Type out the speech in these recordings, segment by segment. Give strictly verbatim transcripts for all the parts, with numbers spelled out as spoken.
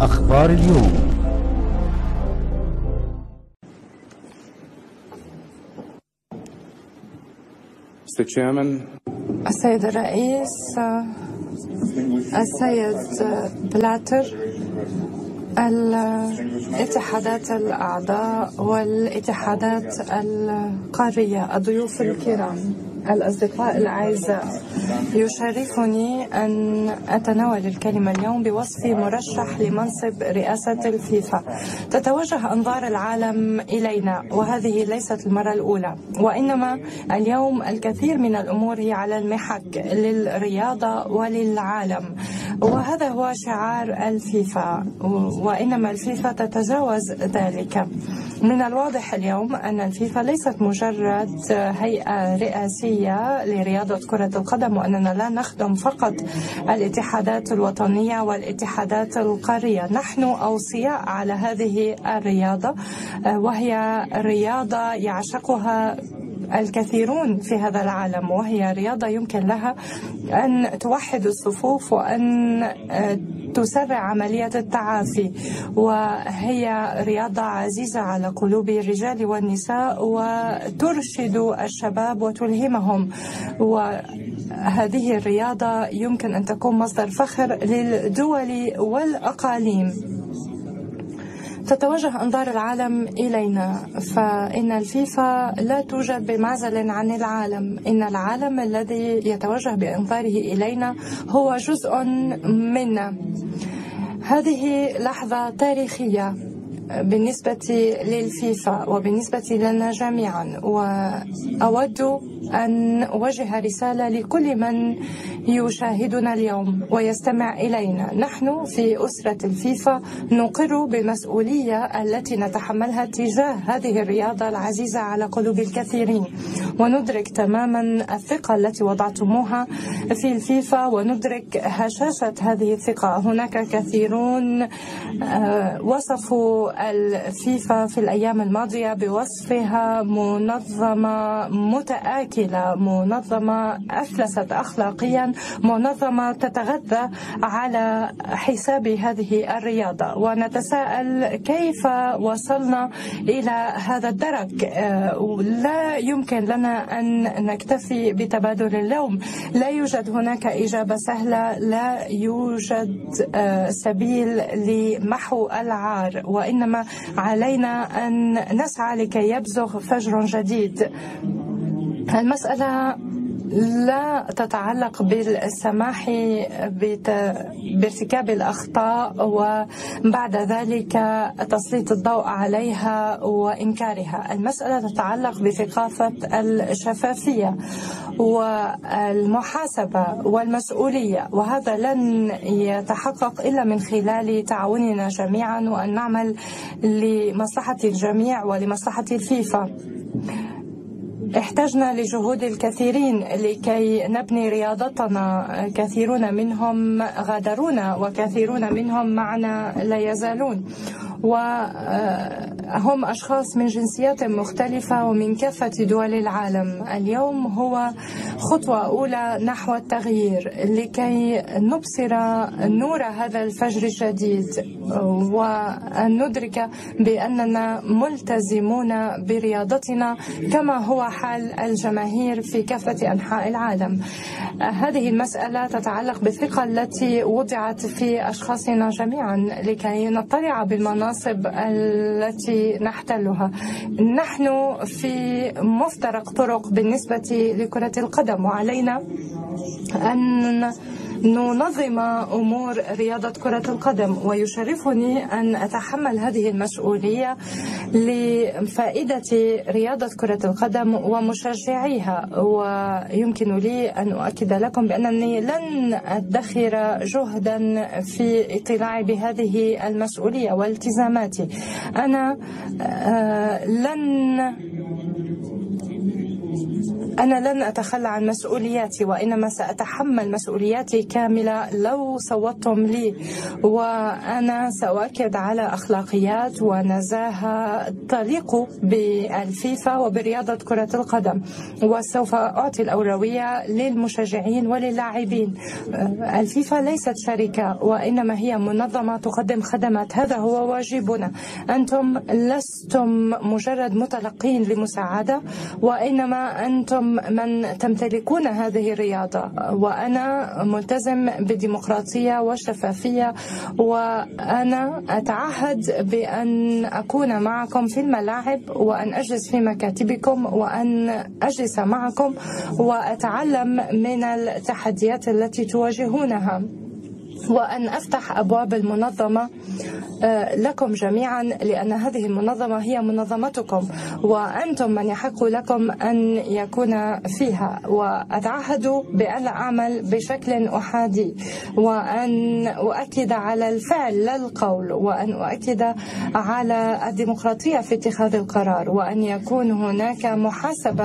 أخبار اليوم. Mister Chairman. السيد الرئيس، السيد بلاتر، الاتحادات الأعضاء والاتحادات القارية، الضيوف الكرام، الأصدقاء الأعزاء، يشرفني أن أتناول الكلمة اليوم بوصفي مرشح لمنصب رئاسة الفيفا. تتوجه أنظار العالم إلينا، وهذه ليست المرة الأولى، وإنما اليوم الكثير من الأمور هي على المحك للرياضة وللعالم، وهذا هو شعار الفيفا، وإنما الفيفا تتجاوز ذلك. من الواضح اليوم أن الفيفا ليست مجرد هيئة رئاسية لرياضة كرة القدم، وأننا لا نخدم فقط الاتحادات الوطنية والاتحادات القارية. نحن أوصياء على هذه الرياضة، وهي رياضة يعشقها الكثيرون في هذا العالم، وهي رياضة يمكن لها أن توحد الصفوف وأن تسرع عملية التعافي، وهي رياضة عزيزة على قلوب الرجال والنساء وترشد الشباب وتلهمهم، وهذه الرياضة يمكن أن تكون مصدر فخر للدول والأقاليم. تتوجه أنظار العالم إلينا، فإن الفيفا لا توجد بمعزل عن العالم. إن العالم الذي يتوجه بأنظاره إلينا هو جزء منا. هذه لحظة تاريخية بالنسبة للفيفا وبالنسبة لنا جميعا، وأود أن أوجه رسالة لكل من يشاهدنا اليوم ويستمع إلينا. نحن في أسرة الفيفا نقر بالمسؤولية التي نتحملها تجاه هذه الرياضة العزيزة على قلوب الكثيرين، وندرك تماما الثقة التي وضعتموها في الفيفا، وندرك هشاشة هذه الثقة. هناك كثيرون وصفوا الفيفا في الأيام الماضية بوصفها منظمة متآكلة، منظمة أفلست أخلاقيا، منظمة تتغذى على حساب هذه الرياضة، ونتساءل كيف وصلنا إلى هذا الدرك. لا يمكن لنا أن نكتفي بتبادل اللوم، لا يوجد هناك إجابة سهلة، لا يوجد سبيل لمحو العار، وإنما علينا أن نسعى لكي يبزغ فجر جديد. المسألة لا تتعلق بالسماح بارتكاب الأخطاء وبعد ذلك تسليط الضوء عليها وإنكارها. المسألة تتعلق بثقافة الشفافية والمحاسبة والمسؤولية، وهذا لن يتحقق إلا من خلال تعاوننا جميعا، وأن نعمل لمصلحة الجميع ولمصلحة الفيفا. احتجنا لجهود الكثيرين لكي نبني رياضتنا، كثيرون منهم غادرونا وكثيرون منهم معنا لا يزالون، وهم أشخاص من جنسيات مختلفة ومن كافة دول العالم. اليوم هو خطوة أولى نحو التغيير لكي نبصر نور هذا الفجر الجديد، وأن ندرك بأننا ملتزمون برياضتنا كما هو حال الجماهير في كافة أنحاء العالم. هذه المسألة تتعلق بالثقة التي وضعت في أشخاصنا جميعا لكي نطلع بالمناصب التي نحتلها. نحن في مفترق طرق بالنسبة لكرة القدم، وعلينا أن ننظم أمور رياضة كرة القدم، ويشرفني أن أتحمل هذه المسؤولية لفائدة رياضة كرة القدم ومشجعيها. ويمكن لي أن أؤكد لكم بأنني لن أدخر جهدا في اطلاعي بهذه المسؤولية والتزاماتي. أنا لن أنا لن أتخلى عن مسؤولياتي، وإنما سأتحمل مسؤولياتي كاملة لو صوتتم لي، وأنا سأؤكد على أخلاقيات ونزاهة تليق بالفيفا وبرياضة كرة القدم، وسوف أعطي الأولوية للمشجعين وللاعبين. الفيفا ليست شركة وإنما هي منظمة تقدم خدمات، هذا هو واجبنا. أنتم لستم مجرد متلقين لمساعدة، وإنما أنتم من تمتلكون هذه الرياضة، وأنا ملتزم بالديمقراطية والشفافية، وأنا أتعهد بأن أكون معكم في الملاعب وأن أجلس في مكاتبكم وأن أجلس معكم وأتعلم من التحديات التي تواجهونها، وأن أفتح أبواب المنظمة لكم جميعا، لأن هذه المنظمة هي منظمتكم وأنتم من يحق لكم أن يكون فيها. وأتعهد بأن أعمل بشكل أحادي، وأن أؤكد على الفعل لا القول، وأن أؤكد على الديمقراطية في اتخاذ القرار، وأن يكون هناك محاسبة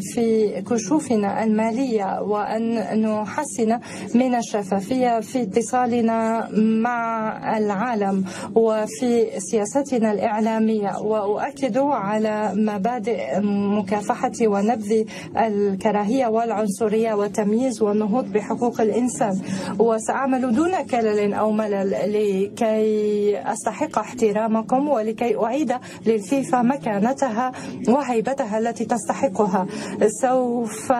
في كشوفنا المالية، وأن نحسن من الشفافية في اتصالنا مع العالم وفي سياستنا الإعلامية، وأؤكد على مبادئ مكافحة ونبذ الكراهية والعنصرية والتمييز والنهوض بحقوق الإنسان، وسأعمل دون كلل أو ملل لكي أستحق احترامكم ولكي أعيد للفيفا مكانتها وهيبتها التي تستحقها. سوف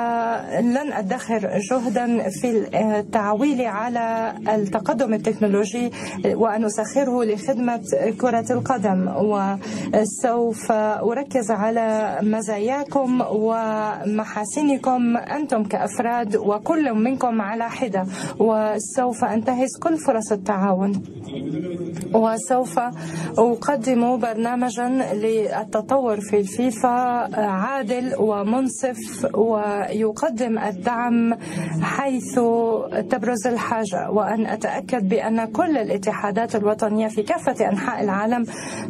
لن أدخر جهدا في التعويل على التقدم التكنولوجي وأن أسخره لخدمة كرة القدم، وسوف أركز على مزاياكم ومحاسنكم أنتم كأفراد وكل منكم على حدة، وسوف أنتهز كل فرص التعاون، وسوف أقدم برنامجا للتطور في الفيفا عادل ومنصف ويقدم الدعم حيث تبرز الحاجة، وأن أتأكد بأن كل الاتحادات الوطنية في كافة أنحاء العالم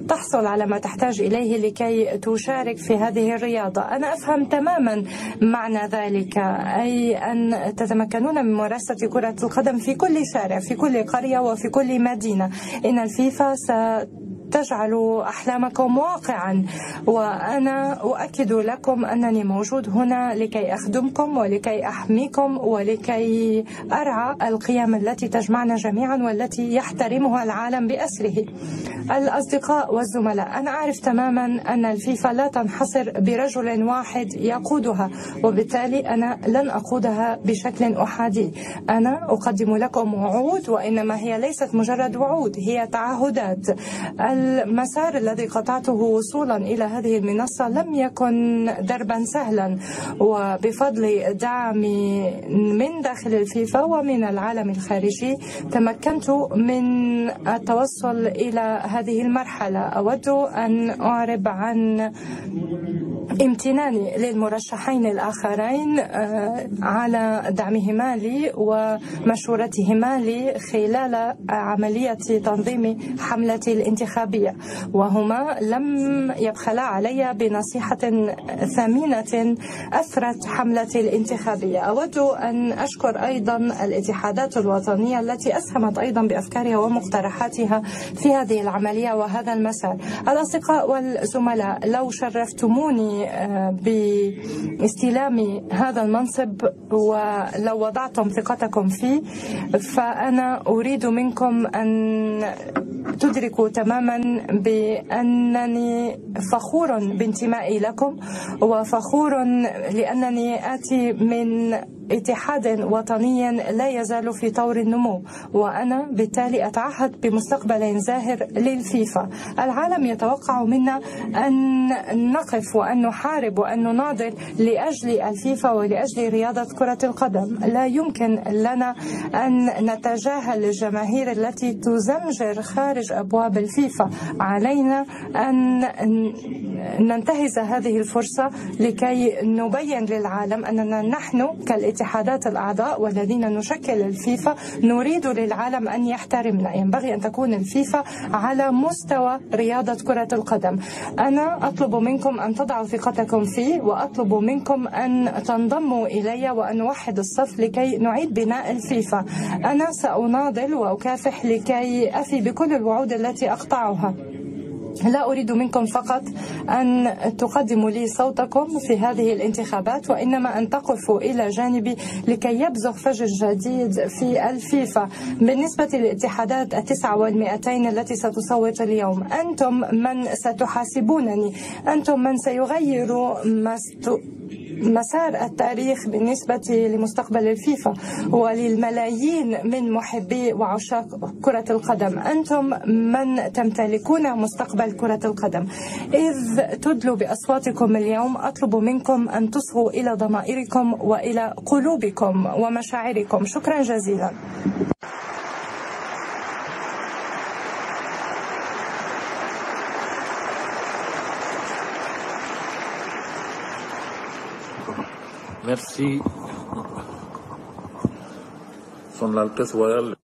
تحصل على ما تحتاج إليه لكي تشارك في هذه الرياضة. أنا أفهم تماما معنى ذلك، أي أن تتمكنون من ممارسة كرة القدم في كل شارع، في كل قرية وفي كل مدينة. إن الفيفا ستجعل أحلامكم واقعا، وأنا أؤكد لكم أنني موجود هنا لكي أخدمكم ولكي أحميكم ولكي أرعى القيم التي تجمعنا جميعا والتي يحترمها العالم بأسره. الأصدقاء والزملاء، أنا أعرف تماما أن الفيفا لا تنحصر برجل واحد يقودها، وبالتالي أنا لن أقودها بشكل أحادي. أنا أقدم لكم وعود، وإنما هي ليست مجرد وعود، هي تعهدات. المسار الذي قطعته وصولا إلى هذه المنصة لم يكن دربا سهلا، وبفضل دعمي من داخل الفيفا ومن العالم الخارجي تمكنت من التوصل إلى هذه المرحلة. أود أن أعرب عن امتناني للمرشحين الآخرين على دعمهما لي ومشورتهما لي خلال عملية تنظيم حملتي الانتخابية، وهما لم يبخلا علي بنصيحة ثمينة أثرت حملتي الانتخابية. أود أن أشكر أيضا الاتحادات الوطنية التي أسهمت أيضا بأفكارها ومقترحاتها في هذه العملية وهذا المسار. الأصدقاء والزملاء، لو شرفتموني باستلام هذا المنصب ولو وضعتم ثقتكم فيه، فأنا أريد منكم أن تدركوا تماما بأنني فخور بانتمائي لكم، وفخور لأنني آتي من اتحاد وطني لا يزال في طور النمو، وأنا بالتالي أتعهد بمستقبل زاهر للفيفا. العالم يتوقع منا أن نقف وأن نحارب وأن نناضل لأجل الفيفا ولأجل رياضة كرة القدم. لا يمكن لنا أن نتجاهل الجماهير التي تزمجر خارج أبواب الفيفا. علينا أن ننتهز هذه الفرصة لكي نبين للعالم أننا نحن كالاتحاد الاتحادات الأعضاء والذين نشكل الفيفا نريد للعالم أن يحترمنا. ينبغي أن تكون الفيفا على مستوى رياضة كرة القدم. أنا أطلب منكم أن تضعوا ثقتكم فيه، وأطلب منكم أن تنضموا إلي وأن نوحد الصف لكي نعيد بناء الفيفا. أنا سأناضل وأكافح لكي أفي بكل الوعود التي أقطعها. لا أريد منكم فقط أن تقدموا لي صوتكم في هذه الانتخابات، وإنما أن تقفوا إلى جانبي لكي يبزغ فجر جديد في الفيفا. بالنسبة للاتحادات التسعة والمئتين التي ستصوت اليوم، أنتم من ستحاسبونني، أنتم من سيغيروا مست... مسار التاريخ بالنسبة لمستقبل الفيفا وللملايين من محبي وعشاق كرة القدم. أنتم من تمتلكون مستقبل كرة القدم. إذ تدلوا بأصواتكم اليوم، أطلب منكم أن تصغوا إلى ضمائركم وإلى قلوبكم ومشاعركم. شكرا جزيلا. Merci. Son altesse royale.